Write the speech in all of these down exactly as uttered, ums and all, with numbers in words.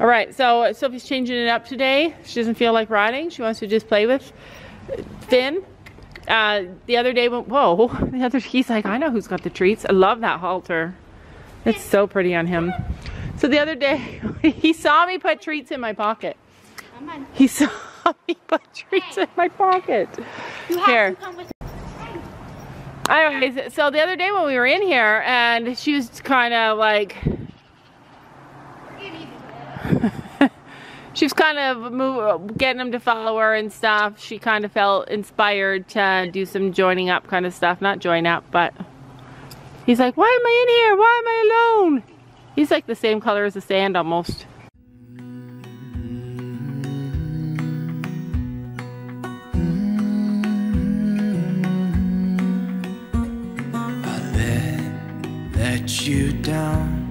All right, so Sophie's changing it up today. She doesn't feel like riding. She wants to just play with Finn. Uh, the other day, whoa, the other, he's like, I know who's got the treats. I love that halter. It's so pretty on him. So the other day, he saw me put treats in my pocket. He saw me put treats in my pocket. Here. Anyways, so the other day when we were in here, and she was kind of like, she was kind of move, getting him to follow her and stuff. She kind of felt inspired to do some joining up kind of stuff. Not join up, but he's like, why am I in here? Why am I alone? He's like the same color as the sand almost. I let, let you down.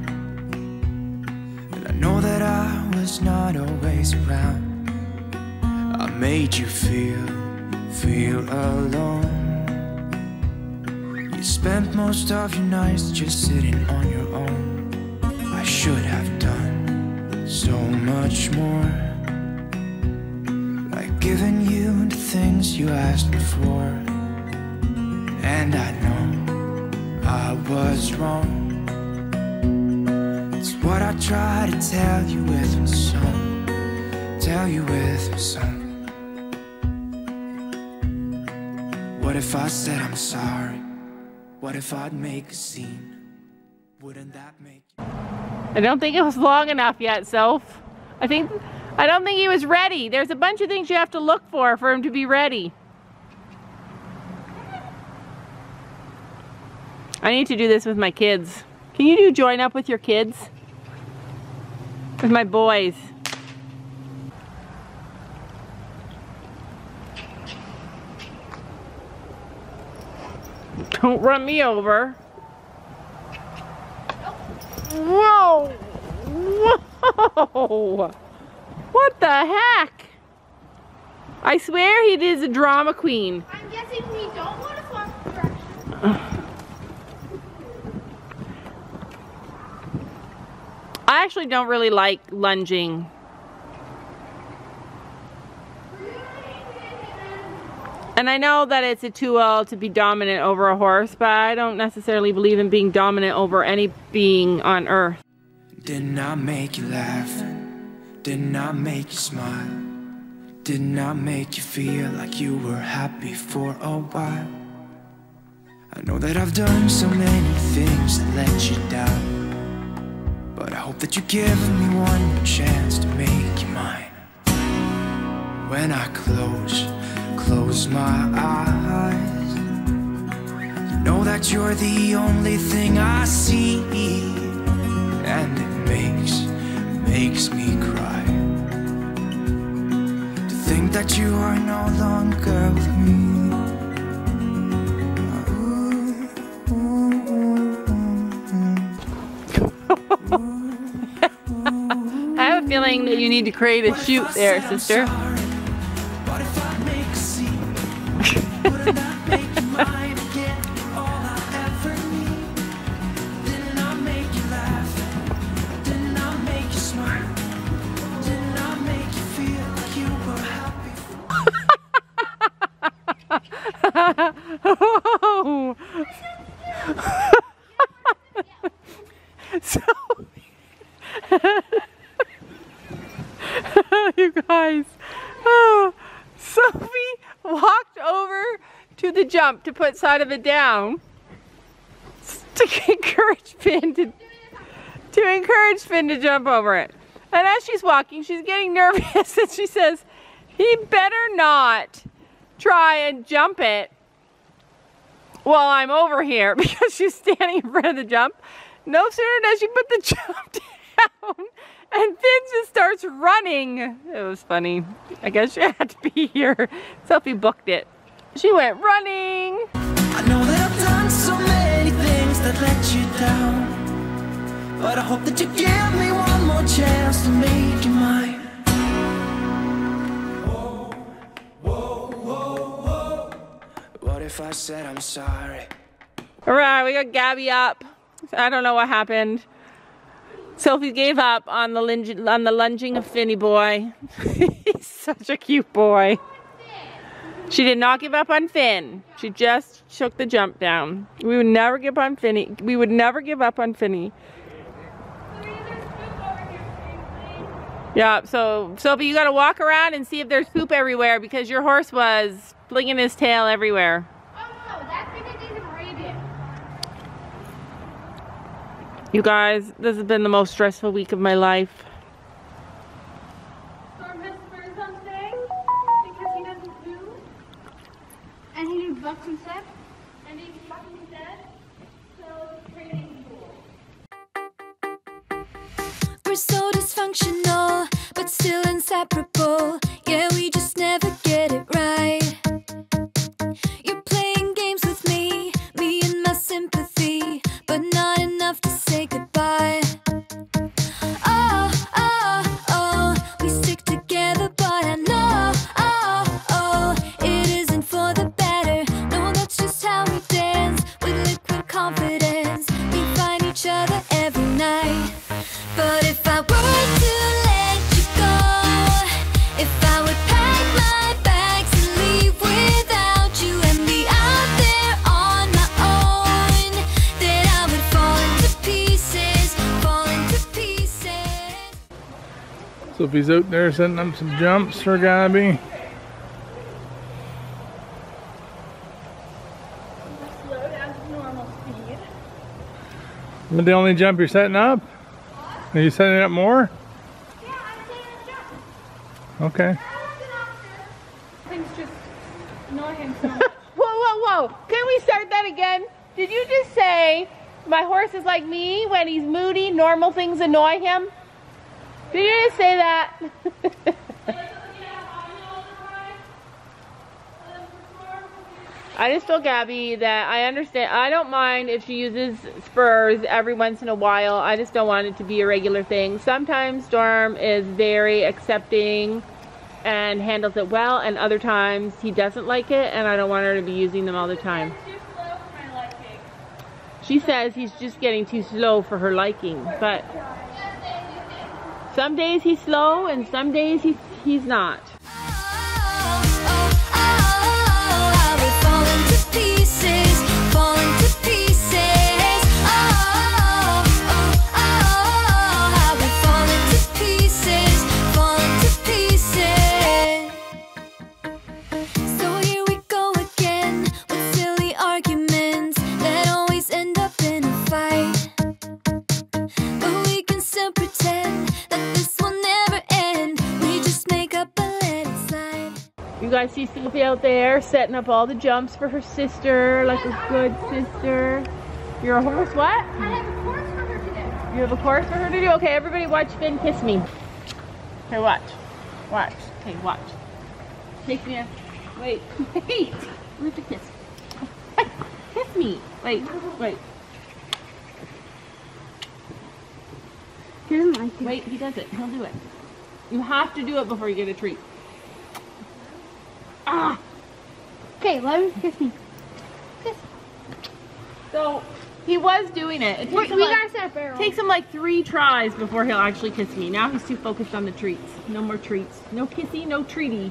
Know that I was not always around. I made you feel, feel alone. You spent most of your nights just sitting on your own. I should have done so much more, like giving you the things you asked before. And I know I was wrong. It's what I try to tell you with my song, tell you with my song. What if I said I'm sorry? What if I'd make a scene? Wouldn't that make you... I don't think it was long enough yet, Soph. I think, I don't think he was ready. There's a bunch of things you have to look for for him to be ready. I need to do this with my kids. Can you do join up with your kids? With my boys. Don't run me over. Whoa! Whoa! What the heck? I swear he is a drama queen. I'm guessing we don't want to form correction. I actually don't really like lunging. And I know that it's a tool to be dominant over a horse, but I don't necessarily believe in being dominant over any being on earth. Did not make you laugh, did not make you smile, did not make you feel like you were happy for a while. I know that I've done so many things that let you down, but I hope that you give me one chance to make you mine. When I close, close my eyes, you know that you're the only thing I see, and it makes, makes me cry, to think that you are no longer with me. Feeling that you need to create a shoot there, sister. So you guys, oh, Sophie walked over to the jump to put side of it down to encourage Finn to to encourage Finn to jump over it. And as she's walking, she's getting nervous, and she says, "He better not try and jump it while I'm over here," because she's standing in front of the jump. No sooner does she put the jump down, and Finn just starts running. It was funny. I guess she had to be here. Sophie booked it. She went running. I know that I've done so many things that let you down, but I hope that you give me one more chance to make you mine. Whoa, whoa, whoa, whoa. What if I said I'm sorry? All right, we got Gabby up. I don't know what happened. Sophie gave up on the lunging, on the lunging of Finny boy. He's such a cute boy. She did not give up on Finn. She just took the jump down. We would never give up on Finny. We would never give up on Finny. Yeah, so Sophie, you gotta walk around and see if there's poop everywhere because your horse was flinging his tail everywhere. You guys, this has been the most stressful week of my life. Storm has spurred something because he doesn't do. And he did bucks and stuff. And he bucks and dead. So training cool. We're so dysfunctional, but still inseparable. Yeah, we just never get it right. You're playing games with me, me and my sympathy, but not enough to say goodbye. Oh, oh, oh, we stick together, but I know, oh, oh, it isn't for the better. No, that's just how we dance with liquid confidence. We find each other every night. But if I were to let you go, if I would pack my bags and leave without you and be out there on my own, then I would fall into pieces, fall into pieces. So if he's out there setting up some jumps for Gabby. Slow down to normal speed. Is that the only jump you're setting up? Are you setting it up more? Yeah, I'm setting it up. Okay. Things just annoy him so much. Whoa, whoa, whoa. Can we start that again? Did you just say my horse is like me when he's moody, normal things annoy him? Did you just say that? I just told Gabby that I understand. I don't mind if she uses spurs every once in a while. I just don't want it to be a regular thing. Sometimes Storm is very accepting and handles it well, and other times he doesn't like it, and I don't want her to be using them all the time. She says he's just getting too slow for her liking, but some days he's slow and some days he's, he's not. You guys see Sophie out there setting up all the jumps for her sister, like a good sister. You're a horse, what? I have a course for her to do. You have a course for her to do? Okay, everybody watch Finn kiss me. Okay, watch. Watch. Okay, watch. Take me up. Wait. Wait. We have to kiss. Kiss me. Wait. Wait. Wait, he does it. He'll do it. You have to do it before you get a treat. Ah! Okay, let him kiss me. Kiss. So, he was doing it. It takes, Wait, him we like, gotta takes him like three tries before he'll actually kiss me. Now he's too focused on the treats. No more treats. No kissy, no treaty.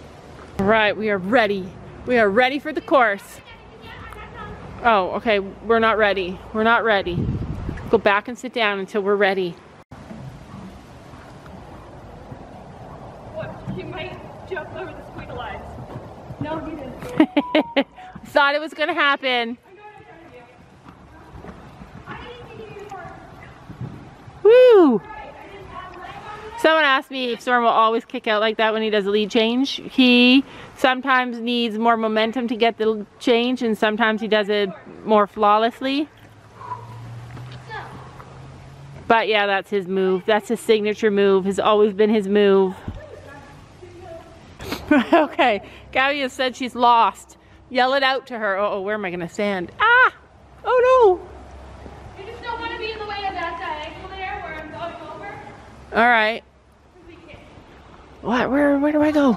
Alright, we are ready. We are ready for the course. Oh, okay, we're not ready. We're not ready. Go back and sit down until we're ready. What? He might jump over the squiggle lines. No, he didn't. Thought it was gonna happen. Woo! Someone asked me if Storm will always kick out like that when he does a lead change. He sometimes needs more momentum to get the change, and sometimes he does it more flawlessly. But yeah, that's his move. That's his signature move. Has always been his move. Okay, Gabby has said she's lost. Yell it out to her. Uh oh, where am I gonna stand? Ah! Oh no! You just don't want to be in the way of that diagonal there where I'm going over. All right. What? Where? Where do I go?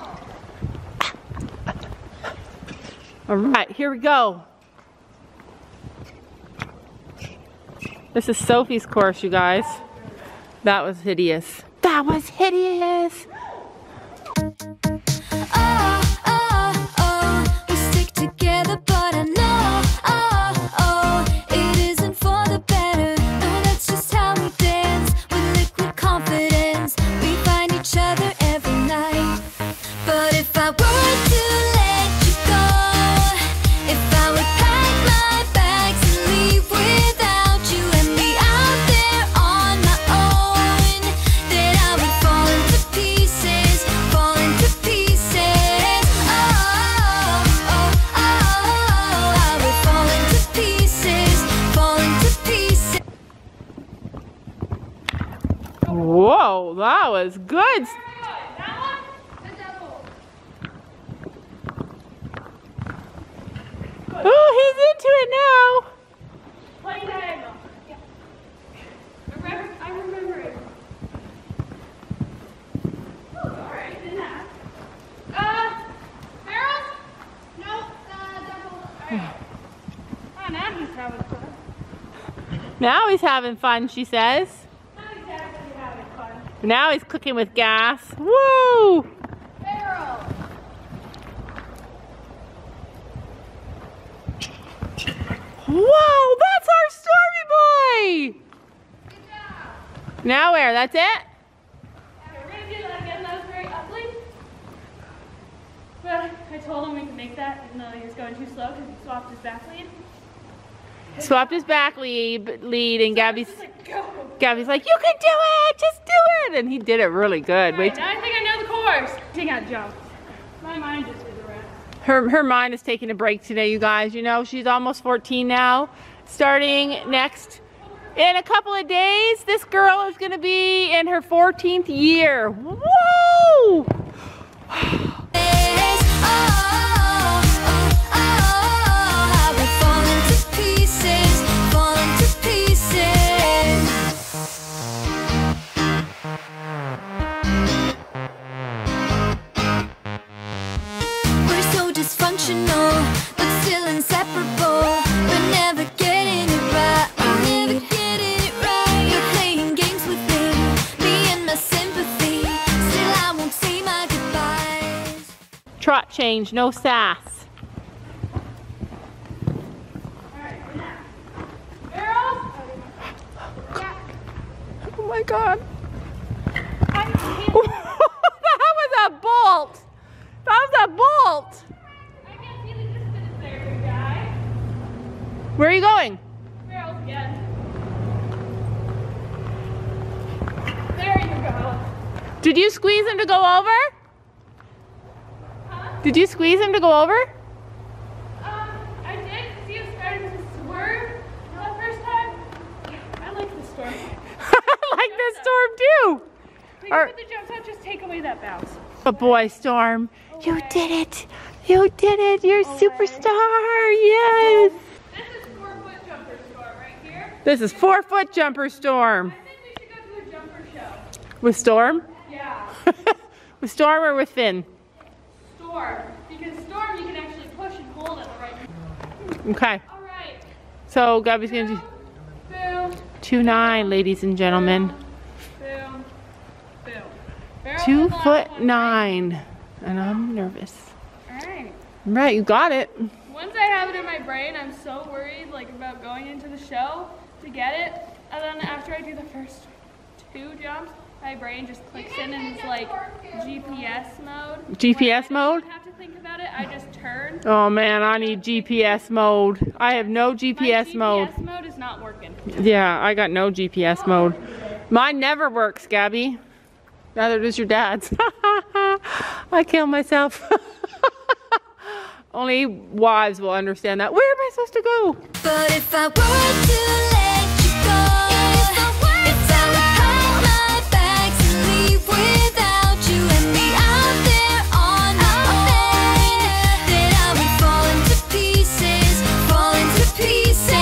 All right, here we go. This is Sophie's course, you guys. That was hideous. That was hideous. Oh, oh, oh, we stick together, but I know, oh, oh, it isn't for the better. No, that's just how we dance with liquid confidence. We find each other every night. But if I were to let you go, if I would pack my bags and leave without you and be out there on my own, then I would fall into pieces, fall into pieces. Oh, oh, oh, oh, I would fall into pieces, fall into pieces. Whoa, that was good. Oh, he's into it now. I remember it. Oh, alright, I didn't ask. Uh, Harold? No, uh, double. Alright. Oh, now he's having fun. Now he's having fun, she says. Now he's actually having fun. Now he's cooking with gas. Woo! Harold! Whoa, that's our Stormy Boy! Good job. Now where? That's it? We're gonna do that again. That was very ugly. But I told him we could make that, even though he was going too slow because he swapped his back lead. Swapped his back lead, lead and so Gabby's like, go. Gabby's like, you can do it! Just do it! And he did it really good. Right, wait. Now I think I know the course. Take out jump. My mind just did the rest. Her, her mind is taking a break today, you guys. You know, she's almost fourteen now. Starting next, in a couple of days, this girl is going to be in her fourteenth year. Whoa! But still inseparable. We're never getting it right. We're never getting it right. You're playing games with me, me and my sympathy. Still, I won't say my goodbyes. Trot change, no sass. Alright, girls. Oh my God. That was a bolt. That was a bolt. Where are you going? Barrels again. There you go. Did you squeeze him to go over? Huh? Did you squeeze him to go over? Um, I did because he was starting to swerve the first time. I like the storm. I like the storm too. We can put the jumps out, just take away that bounce. Oh boy, Storm. Away. You did it. You did it. You're a superstar. Yes. This is four foot jumper Storm. I think we should go to a jumper show. With Storm? Yeah. With Storm or with Finn? Storm. Because Storm you can actually push and hold at the right time. Okay. All right. So Gabby's going to do boom, two nine, boom, ladies and gentlemen. Boom. Boom. Boom. Two foot one, nine. Right? And I'm nervous. All right. All right, you got it. Once I have it in my brain, I'm so worried like about going into the show to get it, and then after I do the first two jumps, my brain just clicks in and it's like G P S mode. G P S mode? I don't have to think about it, I just turn. Oh man, I need G P S mode. I have no G P S mode. My G P S mode is not working. Yeah, I got no G P S mode. Mine never works, Gabby. Neither does your dad's. I kill myself. Only wives will understand that. Where am I supposed to go? But if I were to let you go, if I were to pack my bags and leave without you and be out there on my own, then I would fall into pieces, fall into pieces.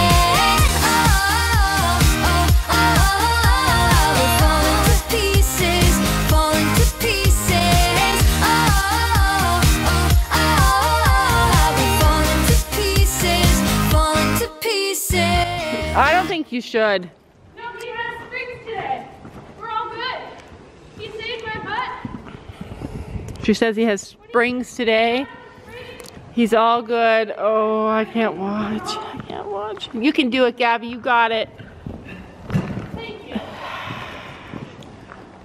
Oh, oh, oh, I would fall into pieces, fall into pieces. Oh. I don't think you should. Nobody has springs today. We're all Drew says he has springs today. He's all good. Oh, I can't watch. I can't watch. You can do it, Gabby. You got it. Thank you.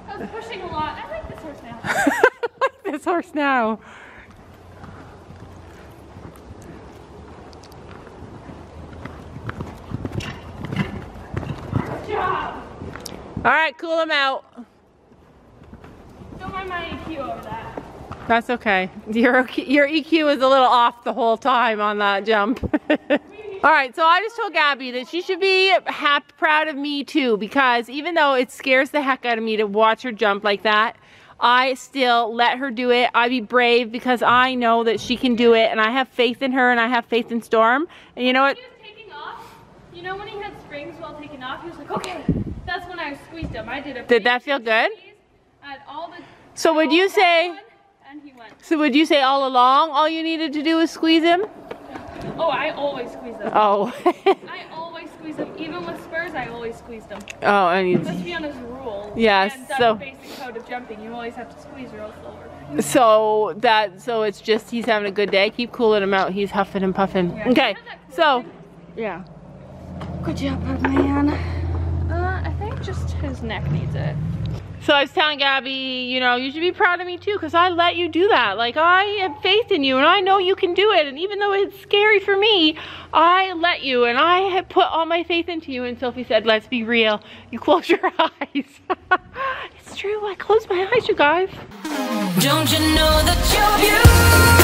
I was pushing a lot. I like this horse now. I like this horse now. Good job. All right, cool him out. Don't mind my E Q over that. That's okay. Your, your E Q was a little off the whole time on that jump. All right, so I just told Gabby that she should be happy, proud of me too, because even though it scares the heck out of me to watch her jump like that, I still let her do it. I be brave because I know that she can do it, and I have faith in her, and I have faith in Storm. And you know what? He was taking off. You know when he had springs while taking off, he was like, okay. That's when I squeezed him. I did a. Did that feel good? All the so would you say? So would you say all along all you needed to do was squeeze him? Oh, I always squeeze him. Oh. I always squeeze him. Even with spurs, I always squeezed him. Oh, I mean. Must be on his rule. Yes. Yeah, so. Basic code of jumping. You always have to squeeze real slower. So that. So it's just he's having a good day. Keep cooling him out. He's huffing and puffing. Yeah. Okay. Cool so. Thing. Yeah. Good job, man. Uh, I think just his neck needs it. So I was telling Gabby, you know, you should be proud of me too, because I let you do that. Like, I have faith in you, and I know you can do it. And even though it's scary for me, I let you, and I have put all my faith into you. And Sophie said, let's be real. You close your eyes. It's true. I closed my eyes, you guys. Don't you know that you're beautiful?